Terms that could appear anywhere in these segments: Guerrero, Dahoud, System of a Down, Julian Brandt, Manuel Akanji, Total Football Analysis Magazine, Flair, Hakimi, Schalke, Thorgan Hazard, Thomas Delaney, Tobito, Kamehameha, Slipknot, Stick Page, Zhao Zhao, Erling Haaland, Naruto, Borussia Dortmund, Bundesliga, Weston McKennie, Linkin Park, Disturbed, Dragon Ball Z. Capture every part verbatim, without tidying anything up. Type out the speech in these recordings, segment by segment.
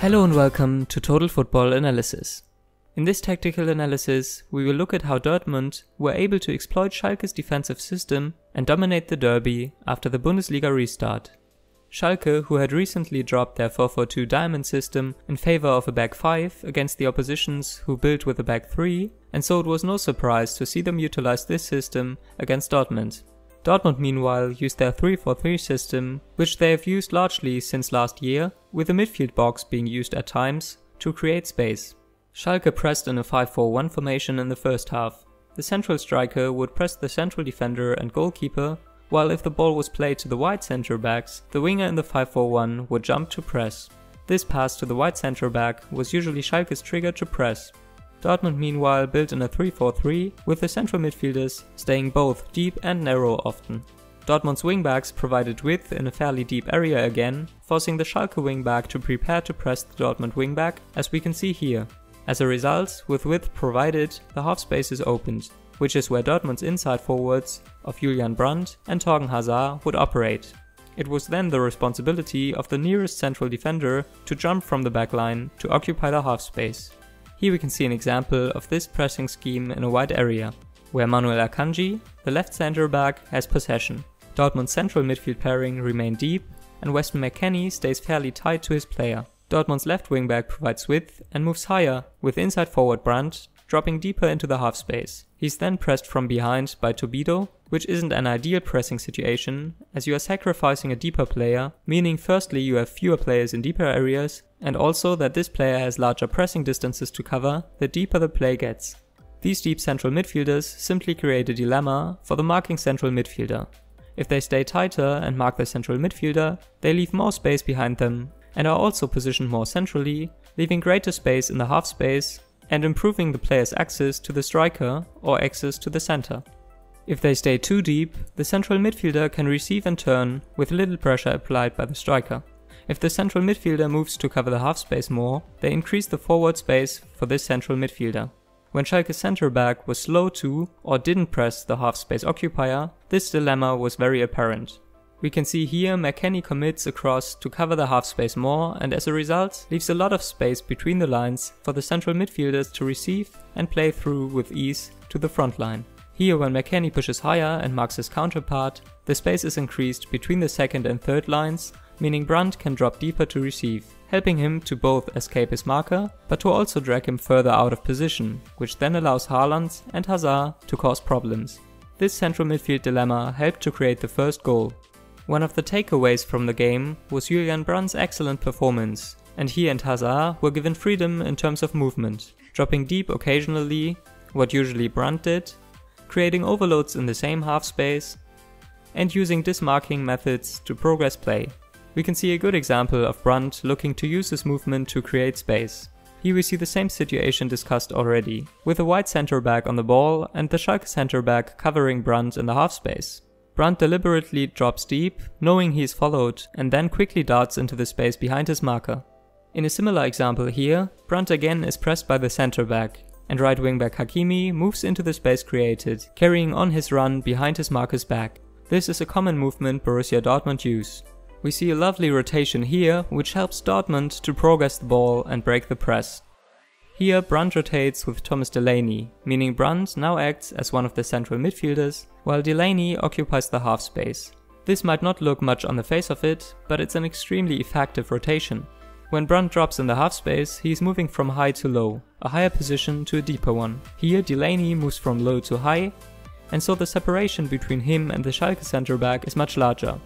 Hello and welcome to Total Football Analysis. In this tactical analysis, we will look at how Dortmund were able to exploit Schalke's defensive system and dominate the derby after the Bundesliga restart. Schalke, who had recently dropped their four four two diamond system in favor of a back five against the oppositions who built with a back three, and so it was no surprise to see them utilize this system against Dortmund. Dortmund meanwhile used their three four three system, which they have used largely since last year, with the midfield box being used at times to create space. Schalke pressed in a five four one formation in the first half. The central striker would press the central defender and goalkeeper, while if the ball was played to the wide centre backs, the winger in the five four one would jump to press. This pass to the wide centre back was usually Schalke's trigger to press. Dortmund meanwhile built in a three four three, with the central midfielders staying both deep and narrow often. Dortmund's wingbacks provided width in a fairly deep area again, forcing the Schalke wingback to prepare to press the Dortmund wingback, as we can see here. As a result, with width provided, the half space is opened, which is where Dortmund's inside forwards of Julian Brandt and Thorgan Hazard would operate. It was then the responsibility of the nearest central defender to jump from the backline to occupy the half space. Here we can see an example of this pressing scheme in a wide area, where Manuel Akanji, the left centre back, has possession. Dortmund's central midfield pairing remain deep, and Weston McKennie stays fairly tight to his player. Dortmund's left wing back provides width and moves higher, with inside forward Brandt dropping deeper into the half space. He's then pressed from behind by Tobito, which isn't an ideal pressing situation, as you are sacrificing a deeper player, meaning firstly you have fewer players in deeper areas, and also that this player has larger pressing distances to cover the deeper the play gets. These deep central midfielders simply create a dilemma for the marking central midfielder. If they stay tighter and mark the central midfielder, they leave more space behind them and are also positioned more centrally, leaving greater space in the half space and improving the player's access to the striker or access to the center. If they stay too deep, the central midfielder can receive and turn with little pressure applied by the striker. If the central midfielder moves to cover the half space more, they increase the forward space for this central midfielder. When Schalke's centre back was slow to or didn't press the half space occupier, this dilemma was very apparent. We can see here McKennie commits a cross to cover the half space more, and as a result leaves a lot of space between the lines for the central midfielders to receive and play through with ease to the front line. Here, when McKennie pushes higher and marks his counterpart, the space is increased between the second and third lines, meaning Brandt can drop deeper to receive, helping him to both escape his marker, but to also drag him further out of position, which then allows Haaland and Hazard to cause problems. This central midfield dilemma helped to create the first goal. One of the takeaways from the game was Julian Brandt's excellent performance, and he and Hazard were given freedom in terms of movement, dropping deep occasionally, what usually Brandt did, creating overloads in the same half space, and using dismarking methods to progress play. We can see a good example of Brandt looking to use his movement to create space. Here we see the same situation discussed already, with a wide centre back on the ball and the Schalke centre back covering Brandt in the half space. Brandt deliberately drops deep, knowing he is followed, and then quickly darts into the space behind his marker. In a similar example here, Brandt again is pressed by the centre back, and right wing back Hakimi moves into the space created, carrying on his run behind his marker's back. This is a common movement Borussia Dortmund use. We see a lovely rotation here, which helps Dortmund to progress the ball and break the press. Here Brandt rotates with Thomas Delaney, meaning Brandt now acts as one of the central midfielders, while Delaney occupies the half space. This might not look much on the face of it, but it's an extremely effective rotation. When Brandt drops in the half space, he is moving from high to low, a higher position to a deeper one. Here Delaney moves from low to high, and so the separation between him and the Schalke centre back is much larger.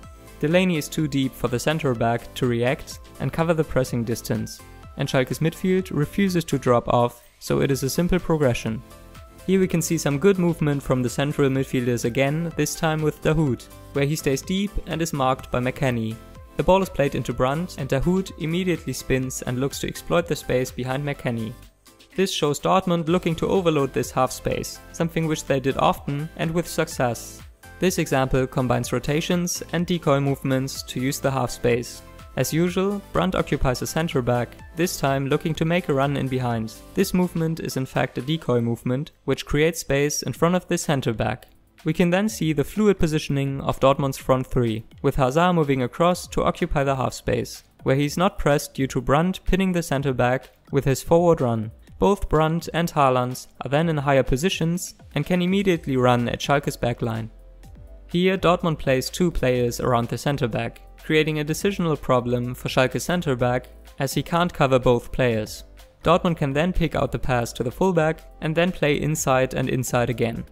Delaney is too deep for the centre back to react and cover the pressing distance, and Schalke's midfield refuses to drop off, so it is a simple progression. Here we can see some good movement from the central midfielders again, this time with Dahoud, where he stays deep and is marked by McKennie. The ball is played into Brandt, and Dahoud immediately spins and looks to exploit the space behind McKennie. This shows Dortmund looking to overload this half space, something which they did often and with success. This example combines rotations and decoy movements to use the half space. As usual, Brandt occupies a centre back, this time looking to make a run in behind. This movement is in fact a decoy movement, which creates space in front of the centre back. We can then see the fluid positioning of Dortmund's front three, with Hazard moving across to occupy the half space. where he's not pressed due to Brandt pinning the centre back with his forward run. Both Brandt and Haaland are then in higher positions and can immediately run at Schalke's backline. Here Dortmund plays two players around the centre back, creating a decisional problem for Schalke's centre back as he can't cover both players. Dortmund can then pick out the pass to the fullback and then play inside and inside again,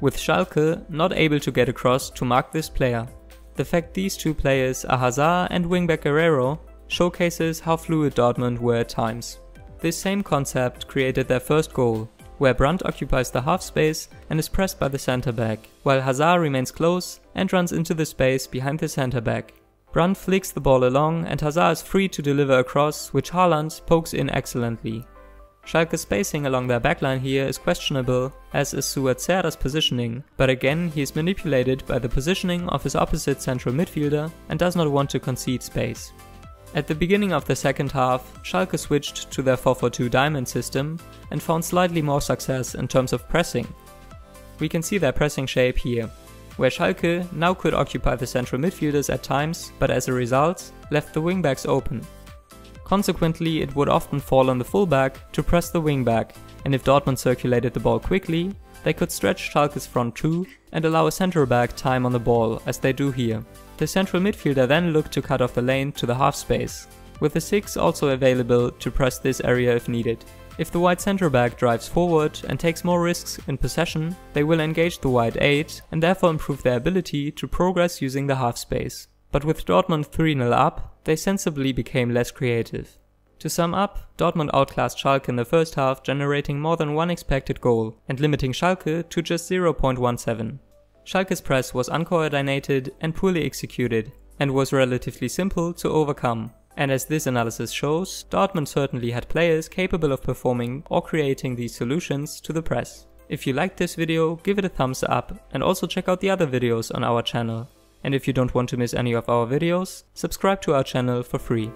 with Schalke not able to get across to mark this player. The fact these two players are Hazard and wingback Guerrero showcases how fluid Dortmund were at times. This same concept created their first goal, where Brandt occupies the half space and is pressed by the centre back, while Hazard remains close and runs into the space behind the centre back. Brandt flicks the ball along and Hazard is free to deliver a cross, which Haaland pokes in excellently. Schalke's spacing along their backline here is questionable, as is Suazer's positioning, but again he is manipulated by the positioning of his opposite central midfielder and does not want to concede space. At the beginning of the second half, Schalke switched to their four four two diamond system and found slightly more success in terms of pressing. We can see their pressing shape here, where Schalke now could occupy the central midfielders at times, but as a result, left the wingbacks open. Consequently, it would often fall on the fullback to press the wingback, and if Dortmund circulated the ball quickly, they could stretch Schalke's front two and allow a centre back time on the ball, as they do here. The central midfielder then looked to cut off the lane to the half space, with the six also available to press this area if needed. If the wide centre back drives forward and takes more risks in possession, they will engage the wide eight and therefore improve their ability to progress using the half space. But with Dortmund three nil up, they sensibly became less creative. To sum up, Dortmund outclassed Schalke in the first half, generating more than one expected goal and limiting Schalke to just zero point one seven. Schalke's press was uncoordinated and poorly executed, and was relatively simple to overcome. And as this analysis shows, Dortmund certainly had players capable of performing or creating these solutions to the press. If you liked this video, give it a thumbs up and also check out the other videos on our channel. And if you don't want to miss any of our videos, subscribe to our channel for free.